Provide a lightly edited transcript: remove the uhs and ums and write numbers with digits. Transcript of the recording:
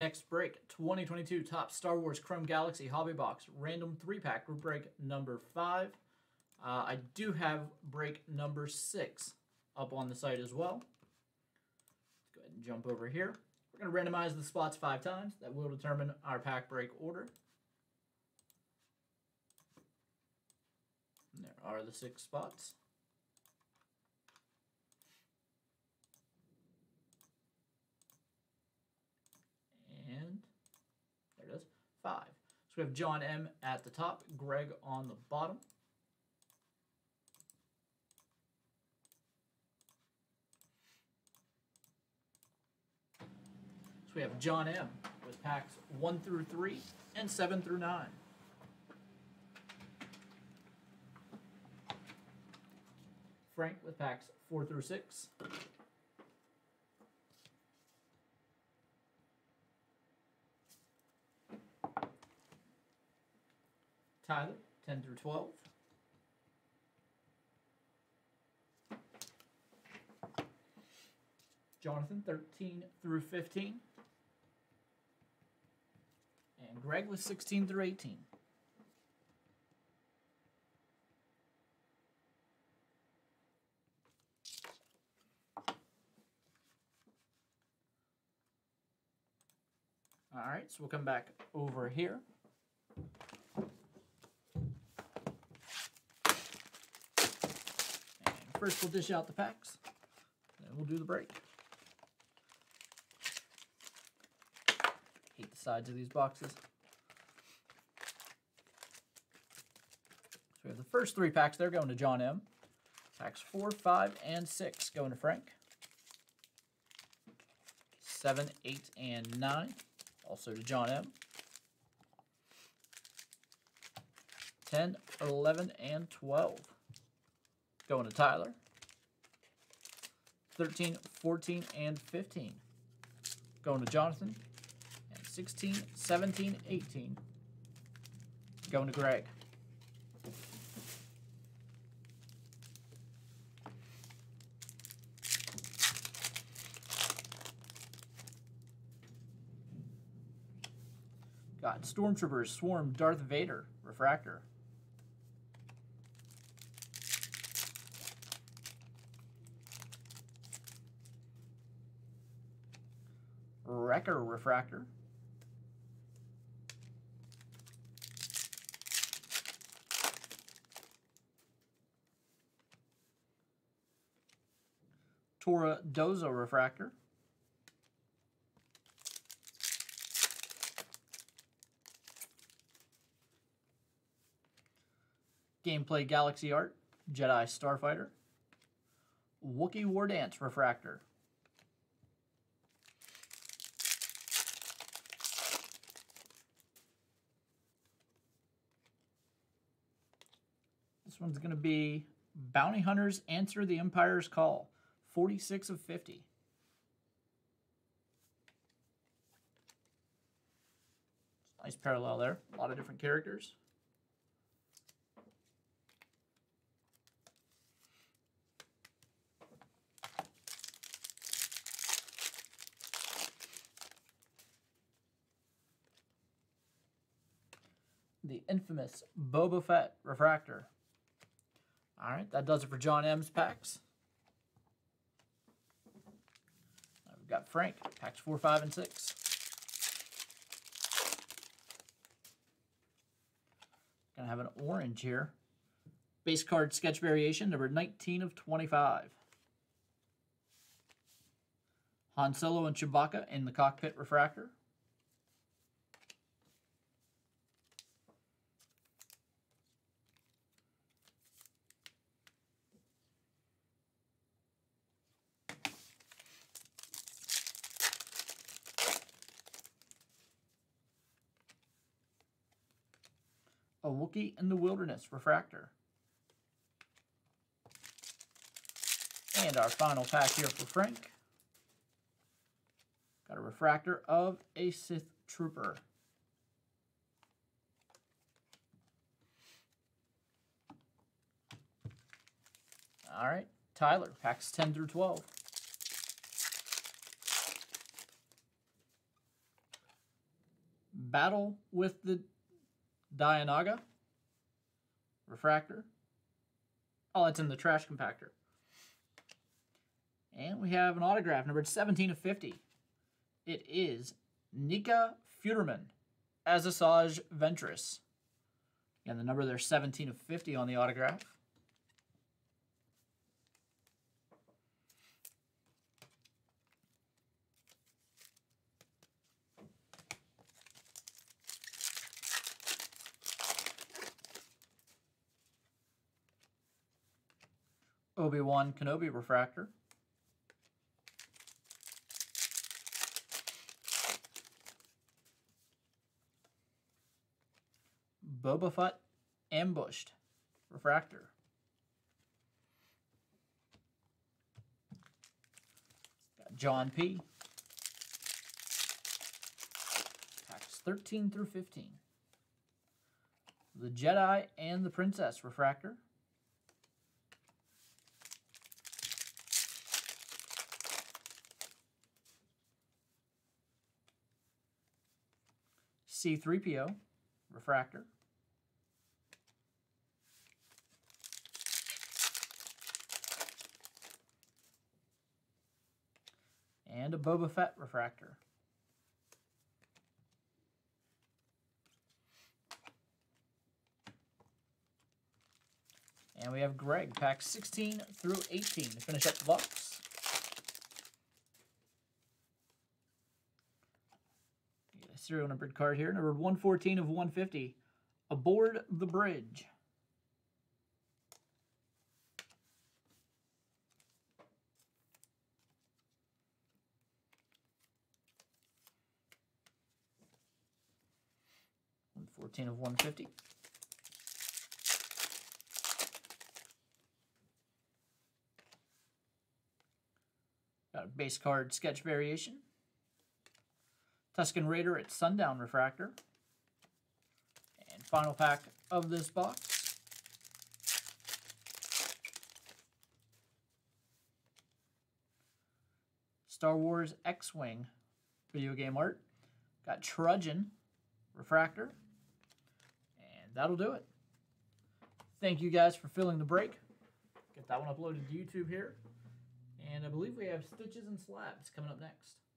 Next break, 2022 Topps Star Wars Chrome Galaxy Hobby Box Random 3-Pack. We're break number 5. I do have break number 6 up on the site as well. Let's go ahead and jump over here. We're going to randomize the spots 5 times. That will determine our pack break order. And there are the 6 spots. And there it is, 5. So we have John M. at the top, Greg on the bottom. So we have John M. with packs 1 through 3 and 7 through 9. Frank with packs 4 through 6. Tyler, 10 through 12. Jonathan, 13 through 15. And Greg was 16 through 18. All right, so we'll come back over here. First, we'll dish out the packs, then we'll do the break. Hate the sides of these boxes. So we have the first 3 packs. They're going to John M. Packs 4, 5, and 6 going to Frank. 7, 8, and 9 also to John M. 10, 11, and 12. Going to Tyler. 13, 14, and 15. Going to Jonathan. And 16, 17, 18. Going to Greg. Got Stormtroopers, Swarm, Darth Vader, Refractor. Wrecker Refractor. Tora Doza Refractor. Gameplay Galaxy Art, Jedi Starfighter. Wookiee Wardance Refractor. This one's going to be Bounty Hunters Answer the Empire's Call, 46 of 50. Nice parallel there. A lot of different characters. The infamous Boba Fett Refractor. All right, that does it for John M's packs. Now we've got Frank, packs 4, 5, and 6. Gonna have an orange here. Base card sketch variation, number 19 of 25. Han Solo and Chewbacca in the cockpit refractor. A Wookiee in the Wilderness Refractor. And our final pack here for Frank. Got a Refractor of a Sith Trooper. All right, Tyler, packs 10 through 12. Battle with the Dianaga. Refractor. Oh, it's in the trash compactor. And we have an autograph, numbered 17 of 50. It is Nika Futerman as Asajj Ventress. Again, the number there, 17 of 50 on the autograph. Obi-Wan Kenobi refractor. Boba Fett Ambushed refractor. Got John P. Packs 13 through 15. The Jedi and the Princess refractor. C-3PO refractor. And a Boba Fett refractor. And we have Greg, pack 16 through 18 to finish up the box. Get a serial numbered card here, numbered 114 of 150, Aboard the Bridge. Of 150. Got a base card sketch variation. Tusken Raider at Sundown refractor. And final pack of this box. Star Wars X-Wing video game art. Got Trudgeon refractor. That'll do it. Thank you guys for filling the break. Get that one uploaded to YouTube here. And I believe we have Stitches and Slabs coming up next.